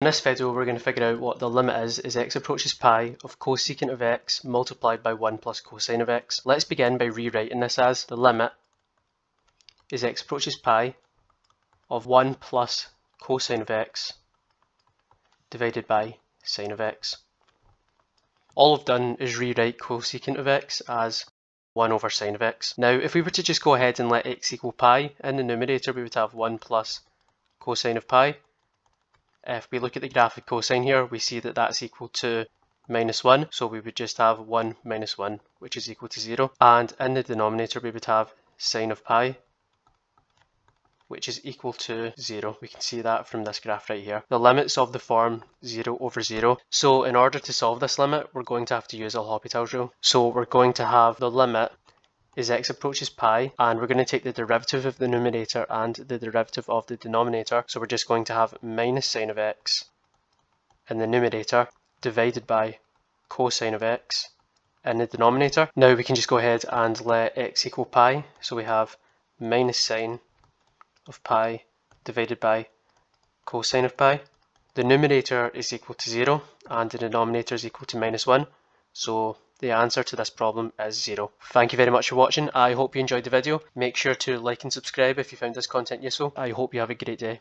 In this video we're going to figure out what the limit is x approaches pi of cosecant of x multiplied by 1 plus cosine of x. Let's begin by rewriting this as the limit is x approaches pi of 1 plus cosine of x divided by sine of x. All I've done is rewrite cosecant of x as 1 over sine of x. Now if we were to just go ahead and let x equal pi, in the numerator we would have 1 plus cosine of pi. If we look at the graph of cosine here, we see that that's equal to minus 1, so we would just have 1 minus 1, which is equal to 0. And in the denominator, we would have sine of pi, which is equal to 0. We can see that from this graph right here. The limit's of the form 0 over 0. So in order to solve this limit, we're going to have to use L'Hôpital's rule. So we're going to have the limit is x approaches pi, and we're going to take the derivative of the numerator and the derivative of the denominator, so we're just going to have minus sine of x in the numerator divided by cosine of x in the denominator. Now we can just go ahead and let x equal pi, so we have minus sine of pi divided by cosine of pi. The numerator is equal to 0 and the denominator is equal to minus 1, so the answer to this problem is 0. Thank you very much for watching. I hope you enjoyed the video. Make sure to like and subscribe if you found this content useful. I hope you have a great day.